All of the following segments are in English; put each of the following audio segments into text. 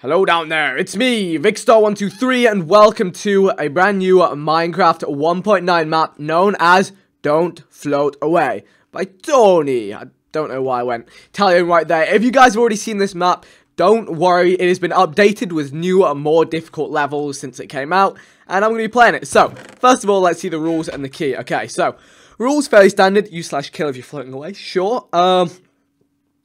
Hello down there, it's me, Vikkstar123, and welcome to a brand new Minecraft 1.9 map known as Don't Float Away by Tony. I don't know why I went Italian right there. If you guys have already seen this map, don't worry, it has been updated with newer, more difficult levels since it came out, and I'm going to be playing it. So, first of all, let's see the rules and the key. Okay, so, rules fairly standard, U/kill if you're floating away, sure.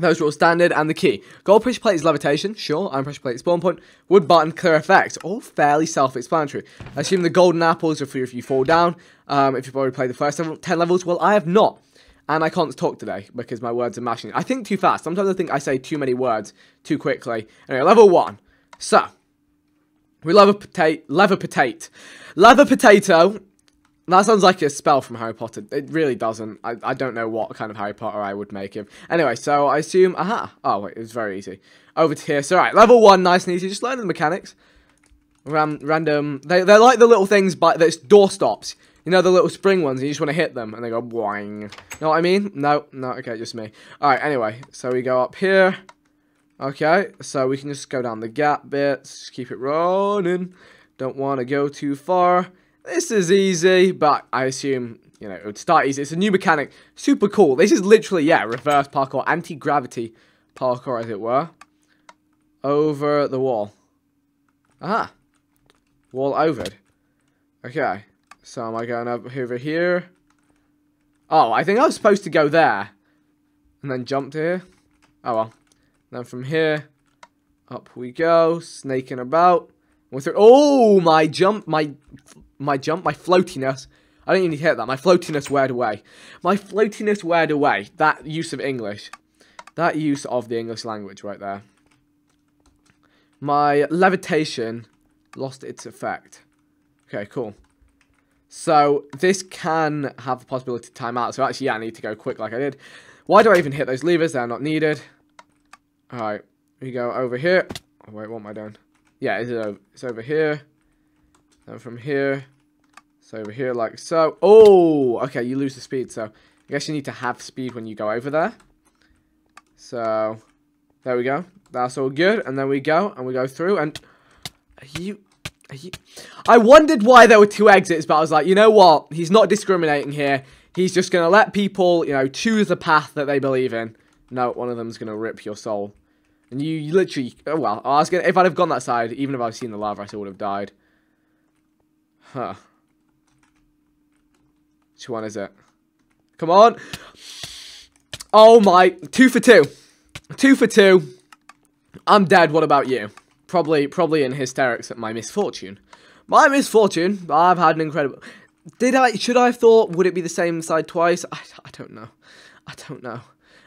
Those rules standard, and the key. Gold pressure plate is levitation, sure. Iron pressure plate is spawn point. Wood button, clear effects. All fairly self-explanatory. I assume the golden apples are free if you fall down. If you've already played the first 10 levels, well, I have not. And I can't talk today because my words are mashing. I think too fast. Sometimes I think I say too many words too quickly. Anyway, level 1. So, we lever potato. That sounds like a spell from Harry Potter. It really doesn't. I don't know what kind of Harry Potter I would make him. Anyway, so I assume... Aha! Oh, wait, it was very easy. Over to here. So, right, level 1, nice and easy. Just learn the mechanics. Random... They're like the little things, but it's doorstops. You know, the little spring ones, and you just want to hit them, and they go... Boing. Know what I mean? No, okay, just me. Alright, anyway, so we go up here. Okay, so we can just go down the gap bits. Just keep it rolling. Don't want to go too far. This is easy, but I assume, you know, it would start easy. It's a new mechanic. Super cool. This is literally, yeah, reverse parkour, anti-gravity parkour, as it were. Over the wall. Ah. Wall overed. Okay. So am I going over here? Oh, I think I was supposed to go there. And then jump to here. Oh, well. Then from here, up we go. Snaking about. Oh, my jump, my floatiness. I don't even need to hit that. My floatiness weared away. My floatiness weared away. That use of English. That use of the English language right there. My levitation lost its effect. Okay, cool. So, this can have the possibility to time out. So, actually, yeah, I need to go quick like I did. Why do I even hit those levers? They're not needed. Alright, we go over here. Oh, wait, what am I doing? Yeah, it's over here. And from here, it's over here like so. Oh, okay, you lose the speed, so I guess you need to have speed when you go over there. So, there we go. That's all good. And then we go through, and... Are you... I wondered why there were 2 exits, but I was like, you know what? He's not discriminating here. He's just going to let people, you know, choose the path that they believe in. No, one of them's going to rip your soul. And you literally... Oh, well, I was gonna... If I'd have gone that side, even if I'd seen the lava, I still would have died. Huh. Which one is it? Come on. Oh my. 2 for 2. 2 for 2. I'm dead. What about you? Probably in hysterics at my misfortune. My misfortune. I've had an incredible. Should I have thought, would it be the same side twice? I don't know. I don't know.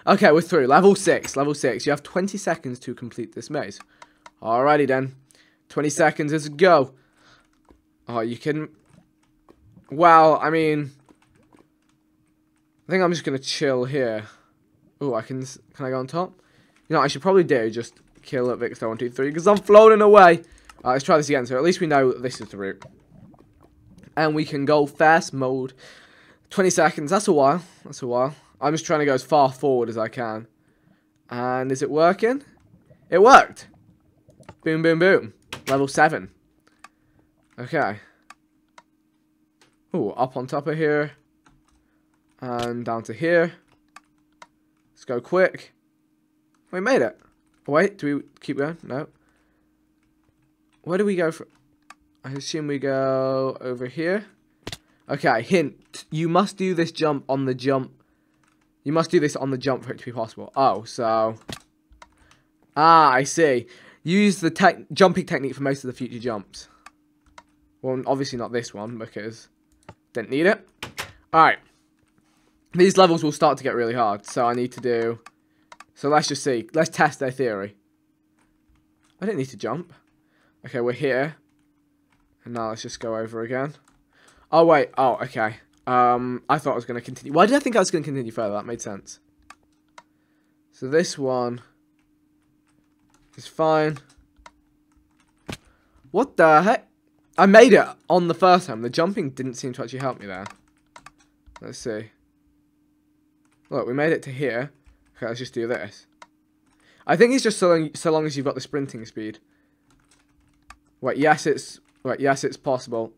Okay, we're through. Level 6. Level 6. You have 20 seconds to complete this maze. Alrighty then. 20 seconds. Let's go. Oh, you kidding? Well, I mean, I think I'm just gonna chill here. Oh, can I go on top? You know, I should probably do just kill at Vikkstar123 because I'm floating away. Let's try this again. So at least we know this is the route, and we can go fast mode. 20 seconds. That's a while. That's a while. I'm just trying to go as far forward as I can. And is it working? It worked. Boom, boom, boom. Level 7. Okay. Ooh, up on top of here. And down to here. Let's go quick. We made it. Wait, do we keep going? No. Where do we go from? I assume we go over here. Okay, hint. You must do this jump on the jump. You must do this on the jump for it to be possible. Oh, so... Ah, I see. Use the jumping technique for most of the future jumps. Well, obviously not this one, because didn't need it. Alright. These levels will start to get really hard, so I need to do... So let's just see. Let's test their theory. I didn't need to jump. Okay, we're here. And now let's just go over again. Oh, wait. Oh, okay. I thought I was going to continue. Why did I think I was going to continue further? That made sense. So this one is fine. What the heck? I made it on the first time. The jumping didn't seem to actually help me there. Let's see. Look, we made it to here. Okay, let's just do this. I think it's just so long as you've got the sprinting speed. Wait, yes, it's possible.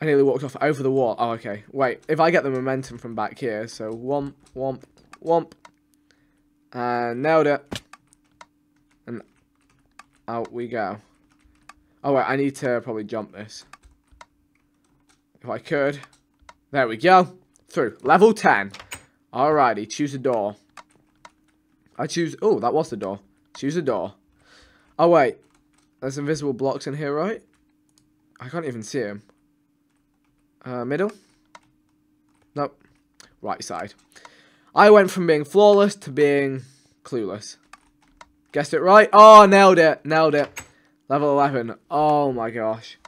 I nearly walked off over the wall. Oh, okay. Wait, if I get the momentum from back here, so womp, womp, womp. And nailed it. And out we go. Oh, wait, I need to probably jump this. If I could. There we go. Through. Level 10. Alrighty, choose a door. I choose... Oh, that was the door. Choose a door. Oh, wait. There's invisible blocks in here, right? I can't even see them. Middle? Nope. Right side. I went from being flawless to being clueless. Guessed it right. Oh, nailed it. Nailed it. Level 11. Oh, my gosh.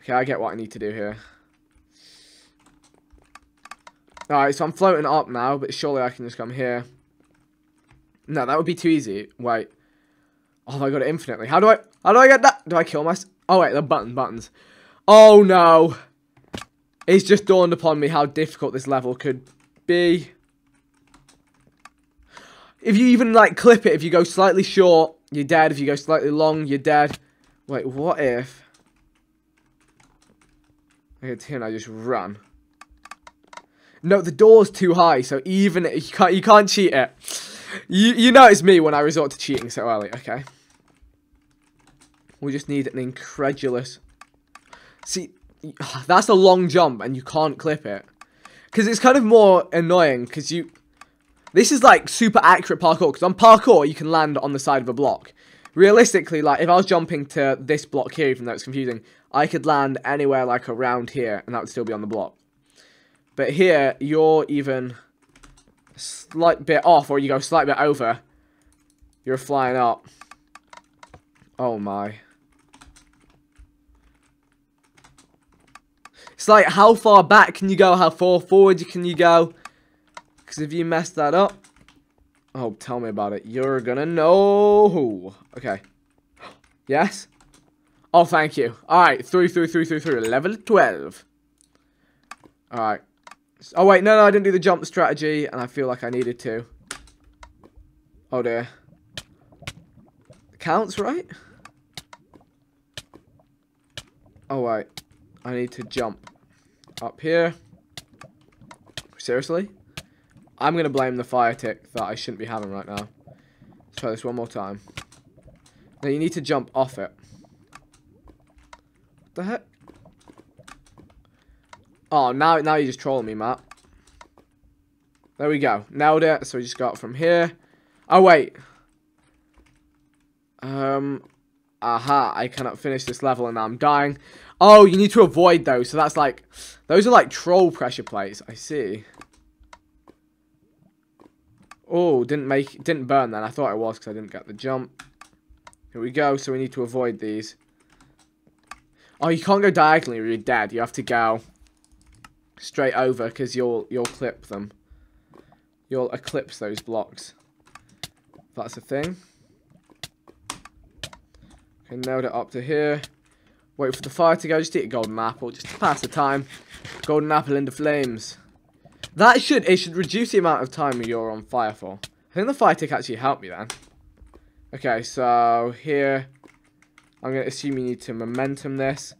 Okay, I get what I need to do here. Alright, so I'm floating up now, but surely I can just come here. No, that would be too easy. Wait. Oh, I got it infinitely. How do I get that? Do I kill myself? Oh, wait, the buttons. Oh, no. It's just dawned upon me how difficult this level could be. If you even, like, clip it, if you go slightly short, you're dead. If you go slightly long, you're dead. Wait, what if... It's here and I just run. No, the door's too high, so even... You can't cheat it. You noticed me when I resort to cheating so early. Okay. We just need an incredulous... See... That's a long jump, and you can't clip it. Because it's kind of more annoying, because you... This is, like, super accurate parkour, because on parkour, you can land on the side of a block. Realistically, like, if I was jumping to this block here, even though it's confusing, I could land anywhere, like, around here, and that would still be on the block. But here, you're even a slight bit off, or you go a slight bit over. You're flying up. Oh, my... It's like, how far back can you go? How far forward can you go? Because if you mess that up... Oh, tell me about it. You're gonna know. Okay. Yes? Oh, thank you. Alright, through. Level 12. Alright. Oh, wait, no, I didn't do the jump strategy, and I feel like I needed to. Oh, dear. Counts, right? Oh, wait. I need to jump up here. Seriously? I'm going to blame the fire tick that I shouldn't be having right now. Let's try this one more time. Now you need to jump off it. What the heck? Oh, now you're just trolling me, Matt. There we go. Nailed it. So we just got from here. Oh, wait. Aha, I cannot finish this level and now I'm dying. Oh, you need to avoid those. So that's like... Those are like troll pressure plates. I see. Oh, didn't burn then. I thought it was because I didn't get the jump. Here we go. So we need to avoid these. Oh, you can't go diagonally or you're dead. You have to go straight over because you'll clip them. You'll eclipse those blocks. That's a thing. Okay, nailed it up to here. Wait for the fire to go. Just eat a golden apple. Just to pass the time. Golden apple into flames. That should reduce the amount of time you're on fire for. I think the fire tick actually helped me then. Okay, so here. I'm going to assume you need to momentum this.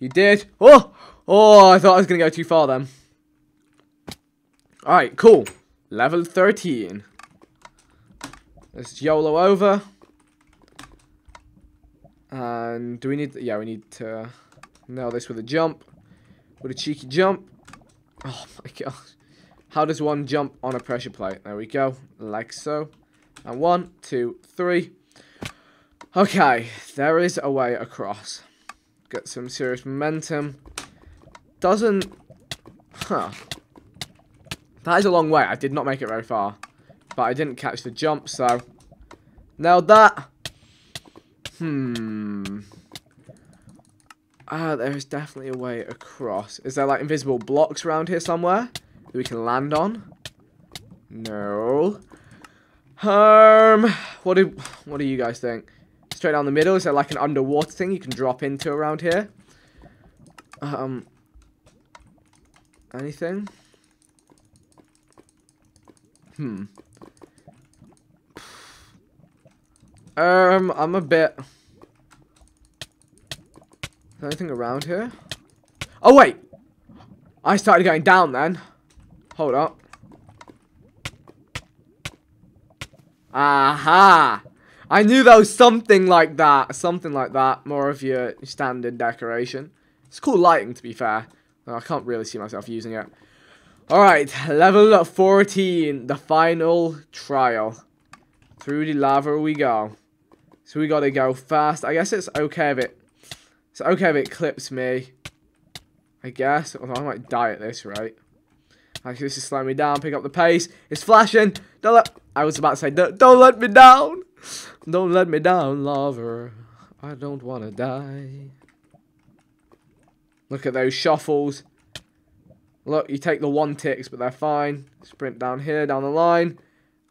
You did. Oh! Oh, I thought I was going to go too far then. Alright, cool. Level 13. Let's YOLO over. And do we need... Yeah, we need to nail this with a jump. With a cheeky jump. Oh, my gosh. How does one jump on a pressure plate? There we go. Like so. And 1, 2, 3. Okay. There is a way across. Get some serious momentum. Doesn't... Huh. That is a long way. I did not make it very far. But I didn't catch the jump, so... Nailed that. There is definitely a way across. Is there, like, invisible blocks around here somewhere that we can land on? No. What do you guys think? Straight down the middle? Is there, like, an underwater thing you can drop into around here? Anything? I'm a bit Is there anything around here? Oh, wait! I started going down then. Hold up. Aha! I knew there was something like that. Something like that. More of your standard decoration. It's cool lighting, to be fair. No, I can't really see myself using it. Alright, level 14. The final trial. Through the lava we go. So we gotta go fast. I guess it's okay if it... It's okay if it clips me. I guess. Although I might die at this, right? Actually, this is slowing me down. Pick up the pace. It's flashing. Don't let... I was about to say, don't let me down. Don't let me down, lover. I don't want to die. Look at those shuffles. Look, you take the one ticks, but they're fine. Sprint down here, down the line.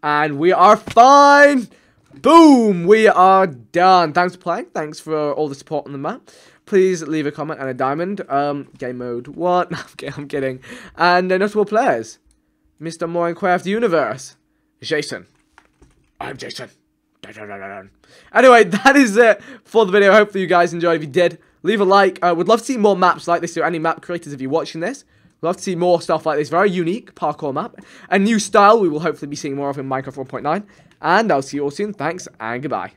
And we are fine. Boom. We are done. Thanks for playing. Thanks for all the support on the map. Please leave a comment and a diamond. Game mode, what? I'm kidding. And notable players. Mr. Minecraft Universe. Jason. I'm Jason. Anyway, that is it for the video. Hopefully you guys enjoyed. If you did, leave a like. I would love to see more maps like this. So any map creators, if you're watching this, love to see more stuff like this. Very unique parkour map. A new style we will hopefully be seeing more of in Minecraft 1.9. And I'll see you all soon. Thanks and goodbye.